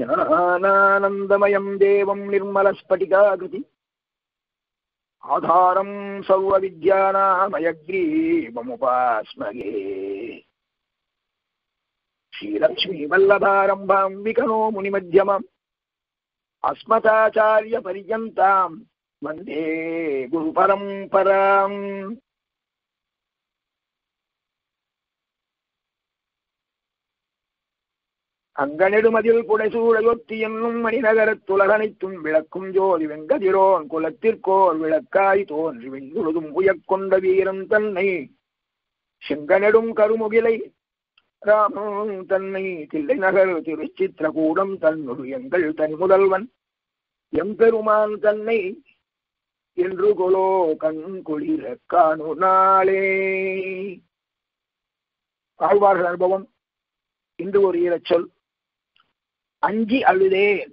ज्ञानानन्दमयं देवं निर्मलस्फटिकाकृति आधारं सर्वविद्यानामयग्रीवमुपास्महे श्रीलक्ष्मीवल्लभारम्भां विकनो मुनिमध्यमाम् अस्मदाचार्यपर्यन्तां वन्दे गुरुपरम्पराम्। अंगनेडुमदिल पुडैसूडयोत्ति एन्नुम् मणिनगरत्तुलगनित्तुम् विळक्कुम् ज्योति वेङ्कदिरोन् कुलत्तिर्कोर् विळक्कायि तोன்றி விண்ணுலகும் உயர்கொண்ட வீரன் தன்னை செங்கநெடும் கருமுகிலை ராமன் தன்னை தில்லை நகர் திருச்சித்ரகூடம் தன்னுடு எங்கள் தனி முதல்வன் எம்பெருமான் தன்னை என்று கொலோ கண் குளிர காணு நாளே. ஆழ்வார்கள் அனுபவம் இன்று ஒரு இரைச்சொல் அஞ்சி அழுதேன்.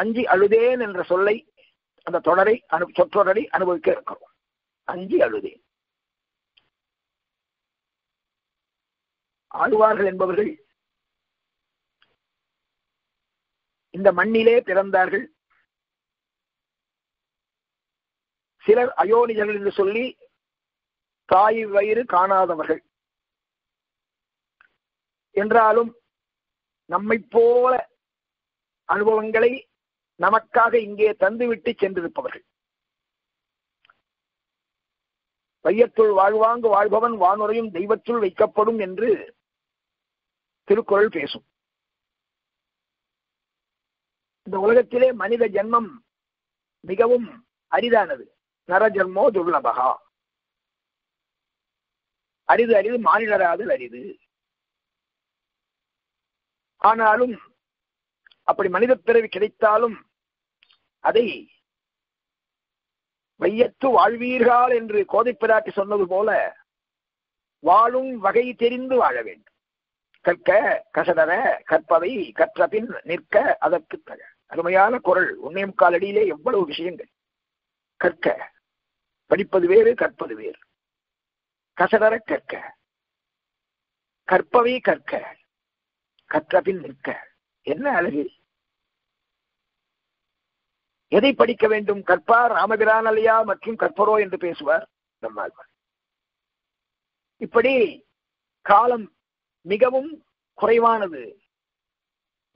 அஞ்சி அழுதேன் என்ற சொல்லை அந்த தொடரை சொற்றொடரை அனுபவிக்க இருக்கிறோம். அஞ்சி அழுதேன். ஆழ்வார்கள் என்பவர்கள் இந்த மண்ணிலே பிறந்தார்கள். சிலர் அயோனிஜர்கள் என்று சொல்லி தாய் வயிறு காணாதவர்கள். என்றாலும் நம்மை போல அனுபவங்களை நமக்காக இங்கே தந்துவிட்டு சென்றிருப்பவர்கள். வையத்துள் வாழ்வாங்கு வாழ்பவன் வானுரையும் தெய்வத்துள் வைக்கப்படும் என்று திருக்குறள் பேசும். இந்த உலகத்திலே மனித ஜென்மம் மிகவும் அரிதானது. நரஜன்மோ துர்லபகா, அரிது அரிது மானிடராதல் அரிது. ஆனாலும் அப்படி மனித பிறவி கிடைத்தாலும் அதை வையத்து வாழ்வீர்கள் என்று கோதைப்பிராட்டி சொன்னது போல வாழும் வகை தெரிந்து வாழ வேண்டும். கற்க கசடர கற்பவை கற்றபின் நிற்க அதற்கு தக. அருமையான குரல். ஒன்னே முக்கால் அடியிலே எவ்வளவு விஷயங்கள். கற்க, படிப்பது வேறு கற்பது வேறு. கசடர கற்க, கற்பவை கற்க, கற்றபின் நிற்க. என்ன அழகு! எதை படிக்க வேண்டும்? கற்பார் ராமபிரான் அல்லையா மற்றும் கற்பரோ என்று பேசுவார் நம்மாழ்வார். இப்படி காலம் மிகவும் குறைவானது.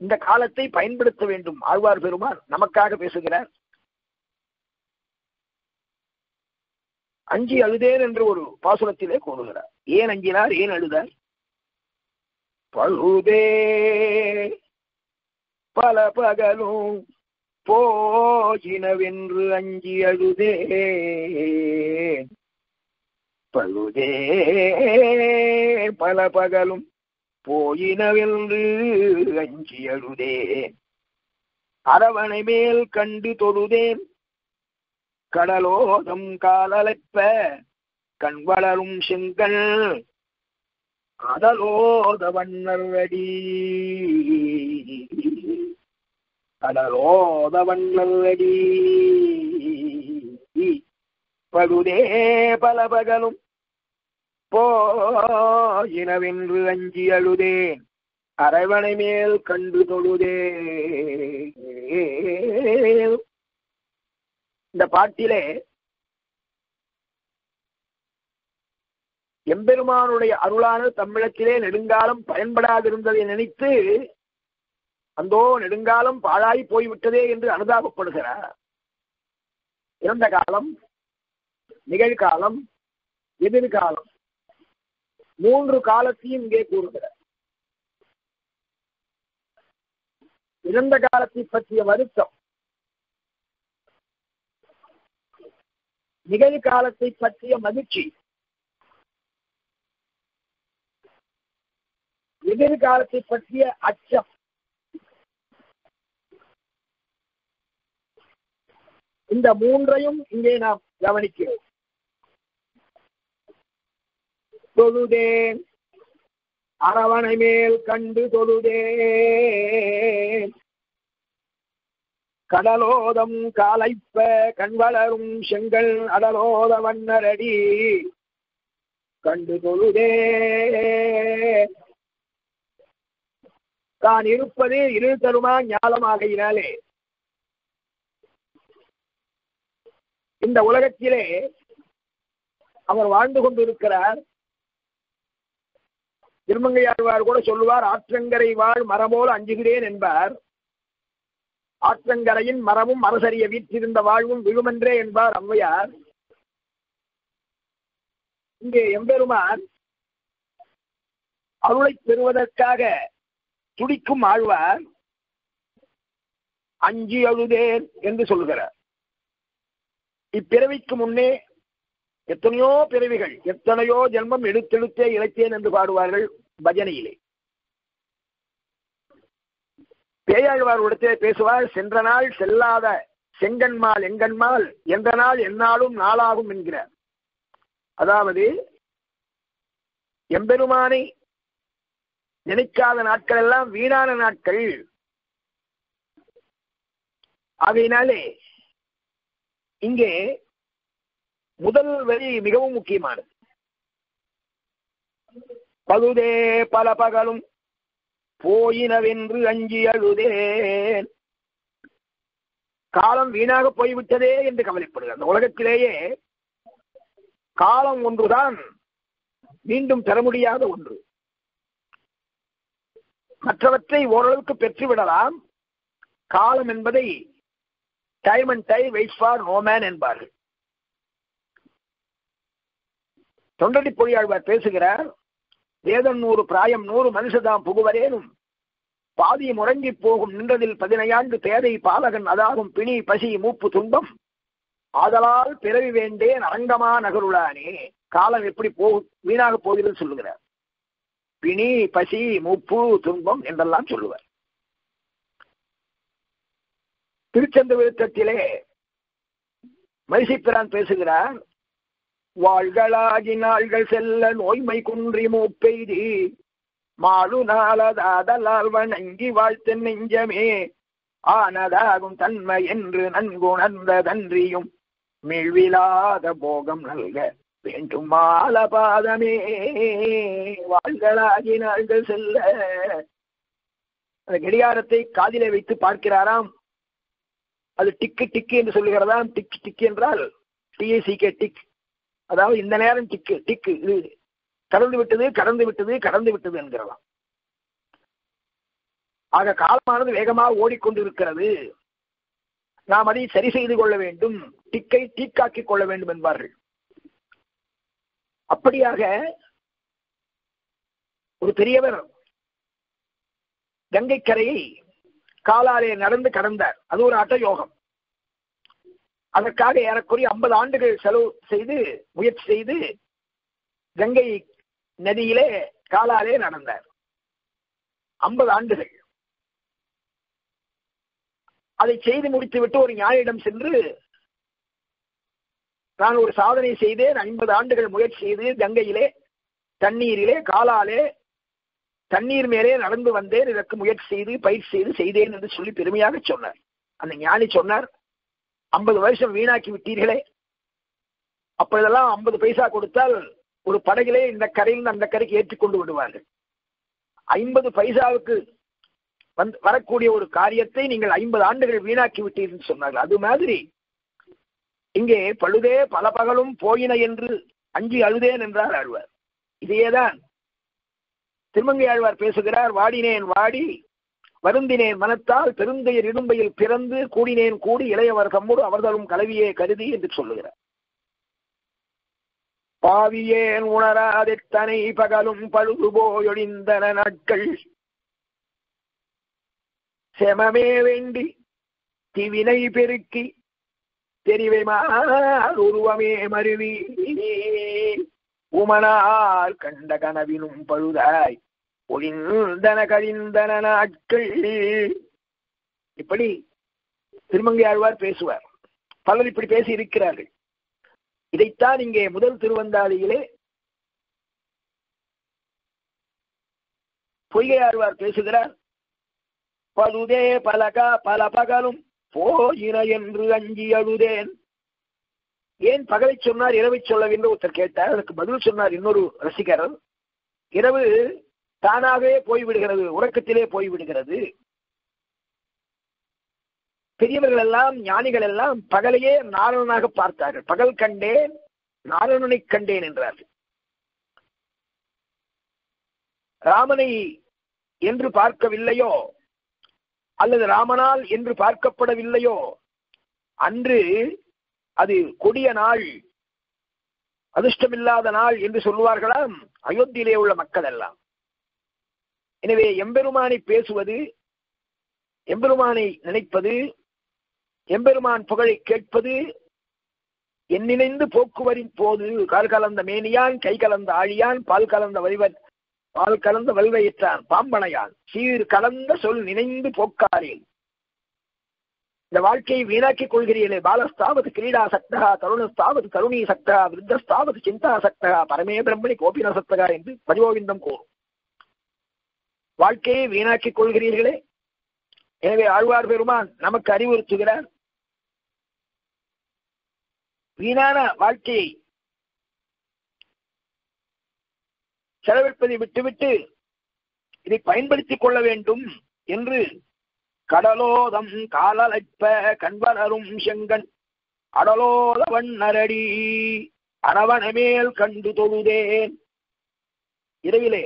இந்த காலத்தை பயன்படுத்த வேண்டும். ஆழ்வார் பெருமான் நமக்காக பேசுகிறார். அஞ்சி அழுதேன் என்று ஒரு பாசுரத்திலே கூறுகிறார். ஏன் அஞ்சினார், ஏன் அழுதார்? பழுதே பல பகலும் போயினவென்று அஞ்சி அழுதே. பழுதே பல பகலும் போயினவென்று அஞ்சி அழுதே. அரவணை மேல் கண்டு தொழுதேன் கடலோதம் காலலைப்ப கண் வளரும் செங்கல் கடலோத வண்ணரடி. கடலோத வண்ணரடி பழுதே பல பகலும் போயினவென்று அஞ்சி அழுதேன் அரவணை மேல் கண்டு தொழுதே. இந்த பாட்டிலே எம்பெருமானுடைய அருளான தமிழத்திலே நெடுங்காலம் பயன்படாதிருந்ததை நினைத்து அந்தோ நெடுங்காலம் பாழாய் போய்விட்டதே என்று அனுதாபப்படுகிறார். இறந்த காலம், நிகழ்காலம், எதிர்காலம், மூன்று காலத்தையும் இங்கே கூறுகிறார். இறந்த காலத்தை பற்றிய வருத்தம், நிகழ்காலத்தை பற்றிய மகிழ்ச்சி, எதிர்காலத்தை பற்றிய அச்சம். இந்த மூன்றையும் இங்கே நாம் கவனிக்கிறோம். தொழுதேன் அரவணை மேல் கண்டு தொழுதேன் கடலோதம் காலைப்ப கண்வளரும் செங்கல் அடலோத வண்ணரடி கண்டு தொழுதே தான் இருப்பது இரு தருமா ஞாலமாகையினாலே இந்த உலகத்திலே அவர் வாழ்ந்து கொண்டிருக்கிறார். திருமங்கையாழ்வார் கூட சொல்லுவார், ஆற்றங்கரை வாழ் மரமோல் அஞ்சுகிறேன் என்பார். ஆற்றங்கரையின் மரமும் அரசறிய வீற்றிருந்த வாழ்வும் விழுமென்றே என்பார் அவ்வையார். இங்கே எம்பெருமான் அருளை பெறுவதற்காக துடிக்கும் ஆழ்வார் அஞ்சி அழுதேன் என்று சொல்கிறார். இப்பிறவிக்கு முன்னே எத்தனையோ பிறவிகள், எத்தனையோ ஜென்மம் எடுத்தெடுத்தே இழைத்தேன் என்று பாடுவார்கள் பஜனையிலே. பேயாழ்வார் இடத்திலே பேசுவார், சென்ற நாள் செல்லாத செங்கன்மால் எங்கன்மால் எந்த நாள் என்னாலும் நாளாகும் என்கிறார். அதாவது எம்பெருமானை நினைக்காத நாட்கள் எல்லாம் வீணான நாட்கள். ஆகையினாலே இங்கே முதல் வரி மிகவும் முக்கியமானது. பகுதே பல பகலும் போயினவென்று அஞ்சி அழுதேன். காலம் வீணாக போய்விட்டதே என்று கவலைப்படுகிறார். அந்த உலகத்திலேயே காலம் ஒன்றுதான், மீண்டும் பெற முடியாத ஒன்று. மற்றவற்றை ஓரளவுக்கு பெற்றுவிடலாம், காலம் என்பதை time and time wait for no man என்பார்கள். தொண்டடி பொழியாழ்வார் பேசுகிறார், வேதம் 100 பிராயம் 100 மனுஷதாம் புகுவரேனும் பாதி முறங்கி போகும் நின்றதில் 15 பேதை பாலகன் அதாகும் பிணி பசி மூப்பு துன்பம் ஆதலால் பிறவி வேண்டேன் அரங்கமா நகருளானே. காலம் எப்படி வீணாக போகிறது சொல்லுகிறார். பிணி பசி மூப்பு துன்பம் என்றெல்லாம் சொல்லுவார். திருச்செந்த விருத்தத்திலே மரிசிப்பிரான் பேசுகிறார், வாழ்களாகி நாள்கள் செல்ல நோய்மை குன்றி மூப்பெய்தி மாழு நாளதாதலால் வணங்கி வாழ்த்து நெஞ்சமே ஆனதாகும் தன்மை என்று நன்குணர்ந்த தன்றியும் மிழ்விலாத போகம் நல்க வேண்டும் மாலபாதமே. வாழ்களாகி நாள்கள் செல்ல, அந்த கடிகாரத்தை காதிலே வைத்து பார்க்கிறாராம். அது டிக்கு டிக்கு என்று சொல்லுகிறதாம். டிக்கு டிக்கு என்றால் டிஏசிகே டிக், அதாவது இந்த நேரம் டிக்கு டிக்கு, இது கடந்து விட்டது கடந்து விட்டது கடந்து விட்டது என்கிறதாம். ஆக காலமானது வேகமாக ஓடிக்கொண்டிருக்கிறது, நாம் அதை சரி செய்து கொள்ள வேண்டும், டிக்கை டீக்காக்கிக் கொள்ள வேண்டும் என்பார்கள். அப்படியாக ஒரு பெரியவர் கங்கைக்கரையை காலாலே நடந்து கடந்தார். அது ஒரு அட்ட யோகம். அதற்காக ஏறக்குறைய 50 ஆண்டுகள் செலவு செய்து முயற்சி செய்து கங்கை நதியிலே காலாலே நடந்தார். 50 ஆண்டுகள் அதை செய்து முடித்துவிட்டு ஒரு ஞாயிடம் சென்று, நான் ஒரு சாதனை செய்தேன், 50 ஆண்டுகள் முயற்சி செய்து கங்கையிலே தண்ணீரிலே காலாலே தண்ணீர் மேலே நடந்து வந்தேன், இதற்கு முயற்சி செய்து பயிற்சி செய்து செய்தேன் என்று சொல்லி பெருமையாக சொன்னார். அந்த ஞானி சொன்னார், 50 வருஷம் வீணாக்கி விட்டீர்களே, அப்பொழுதெல்லாம் 50 பைசா கொடுத்தால் ஒரு படகிலே இந்த கரையிலிருந்து அந்த கரைக்கு ஏற்றி கொண்டு விடுவார்கள். 50 பைசாவுக்கு வரக்கூடிய ஒரு காரியத்தை நீங்கள் 50 ஆண்டுகள் வீணாக்கி விட்டீர்கள் சொன்னார்கள். அது மாதிரி இங்கே பழுதே பல பகலும் போயின என்று அஞ்சி அழுதேன் என்றார் ஆழ்வார். இதையேதான் திருமங்கை ஆழ்வார் பேசுகிறார், வாடினேன் வாடி வருந்தினேன் மனத்தால் பெருந்தையர் இடும்பையில் பிறந்து கூடினேன் கூடி இளையவர் தம்மோடு அவர்களும் கலவியே கருதி என்று சொல்லுகிறார். பாவியேன் உணராதெத்தனை பகலும் பழுதுபோயொழிந்தன நாட்கள் செமமே வேண்டி திவினை பெருக்கி தெரிவை மால் உருவமே மருவி உமனால் கண்ட கனவினும் பழுதாய் ஒளிந்தன கழிந்தன நாட்கள். இப்படி திருமங்கையாழ்வார் பேசுவார். பலர் இப்படி பேசி இருக்கிறார்கள். இதைத்தான் இங்கே முதல் திருவந்தாளியிலே பொய்கையாழ்வார் பேசுகிறார். பழுதே பலகா பல பகலும் போயின என்று அஞ்சி அழுதேன். ஏன் பகலை சொன்னார் இரவை சொல்லவில்லை ஒருத்தர் கேட்டார். அதற்கு பதில் சொன்னார் இன்னொரு ரசிகர், இரவு தானாகவே போய்விடுகிறது, உறக்கத்திலே போய்விடுகிறது. பெரியவர்கள் எல்லாம் ஞானிகள் எல்லாம் பகலையே நாரணனாக பார்த்தார்கள். பகல் கண்டேன் நாரணனை கண்டேன் என்றார்கள். ராமனை என்று பார்க்கவில்லையோ அல்லது ராமனால் என்று பார்க்கப்படவில்லையோ அன்று அது கொடிய நாள், அதிர்ஷ்டமில்லாத நாள் என்று சொல்வார்களாம் அயோத்தியிலே உள்ள மக்கள் எல்லாம். எனவே எம்பெருமானை பேசுவது, எம்பெருமானை நினைப்பது, எம்பெருமான் புகழை கேட்பது, என் நினைந்து போக்குவரின் போது கால் கலந்த மேனியான், கை கலந்த ஆழியான், பால் கலந்த வல்வையற்றான் பாம்பனையான், சீர் கலந்த சொல் நினைந்து போக்காரேன். இந்த வாழ்க்கையை வீணாக்கிக் கொள்கிறீர்களே. பாலஸ்தாவது கிரீடா சக்தகா, தருணஸ்தாவது தருணி சக்தகா, விருத்தஸ்தாவது சிந்தா சக்தகா, பரமே பிரம்மணி கோபின சக்தகா என்று பரிகோவிந்தம் கூறும். வாழ்க்கையை வீணாக்கிக் கொள்கிறீர்களே. எனவே ஆழ்வார் பெருமான் நமக்கு அறிவுறுத்துகிறார், வீணான வாழ்க்கையை செலவிற்பதை விட்டுவிட்டு இதை பயன்படுத்திக் கொள்ள வேண்டும் என்று. கடலோதம் காலழைப்ப கண்வனரும் செங்கன் அடலோத வண்ணரடி அரவணமேல் கண்டு தொழுதேன். இரவிலே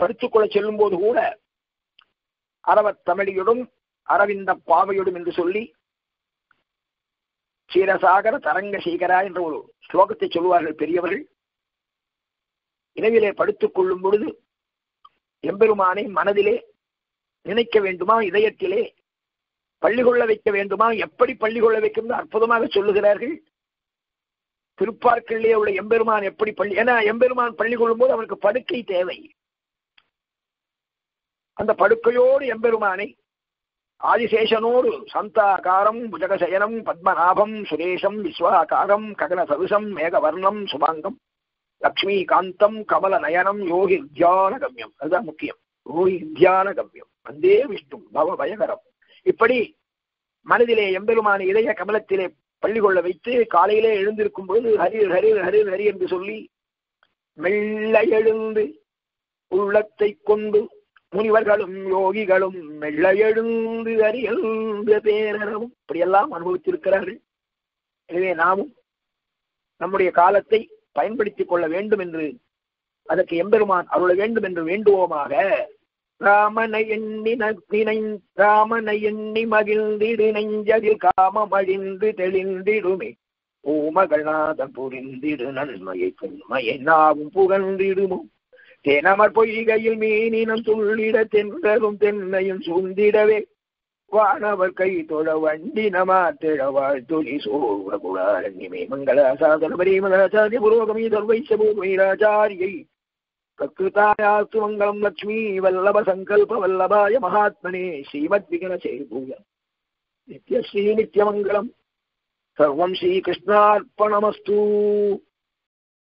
படுத்துக்கொள்ள செல்லும் போது கூட அரவத் தமிழியோடும் அரவிந்த பாவையோடும் என்று சொல்லி சீரசாகர தரங்க சீகரா என்ற ஒரு ஸ்லோகத்தை சொல்வார்கள் பெரியவர்கள். இரவிலே படுத்துக் கொள்ளும் பொழுது எம்பெருமானை மனதிலே நினைக்க வேண்டுமா, இதயத்திலே பள்ளி கொள்ள வைக்க வேண்டுமா. எப்படி பள்ளி கொள்ள வைக்கும் அற்புதமாக சொல்லுகிறார்கள். திருப்பார்க்கிலே உள்ள எம்பெருமான் எப்படி பள்ளி, ஏன்னா எம்பெருமான் பள்ளி கொள்ளும் போது அவனுக்கு படுக்கை தேவை. அந்த படுக்கையோடு எம்பெருமானை ஆதிசேஷனோடு சந்தாகாரம் புஜகசயனம் பத்மநாபம் சுரேஷம் விஸ்வாகாரம் ககன சருஷம் மேகவர்ணம் சுபாங்கம் லக்ஷ்மி காந்தம் கமல நயனம் யோகி தியான கம்யம். அதுதான் முக்கியம், யோகி தியான கம்யம் வந்தே விஷ்ணு பவ பயகரம். இப்படி மனதிலே எம்பெருமான இதய கமலத்திலே பள்ளி கொள்ள வைத்து காலையிலே எழுந்திருக்கும் பொழுது ஹரி ஹரி ஹரி ஹரி என்று சொல்லி மெல்ல எழுந்து உள்ளத்தை கொண்டு முனிவர்களும் யோகிகளும் மெல்ல எழுந்து ஹரி என்ற பேரரும் இப்படியெல்லாம் அனுபவித்திருக்கிறார்கள். எனவே நாமும் நம்முடைய காலத்தை பயன்படுத்திக் கொள்ள வேண்டும் என்று, அதற்கு எம்பெருமான் அருள வேண்டும் என்று வேண்டுவோமாக. ராமனை எண்ணி மகிழ்ந்திடு நெஞ்சதில் காமம் அழிந்து தெளிந்திடுமே, ஓமகநாதம் புரிந்திடு நன்மையை தொன்மையை நாவும் புகழ்ந்திடுமோ, தேனமர் பொய்கையில் மீனினம் துள்ளிட தென்றலும் தென்னையும் சூழ்ந்திடவே, வானவர் கை தொழ வண்டி நமாத்திழவாழ் தொழி சோழ குழாரண்யமே, மங்களாசாதன பரிமதாச்சாரிய புரோகமி தர்வைச்ச பூமிராச்சாரியை கத்ருதாயாஸ்து மங்களம் லட்சுமி வல்லப சங்கல்ப வல்லபாய மகாத்மனே ஸ்ரீமத் விகனசே பூஜா நித்ய ஸ்ரீ நித்யமங்கலம் சர்வம் ஸ்ரீ கிருஷ்ணார்ப்பணமஸ்து.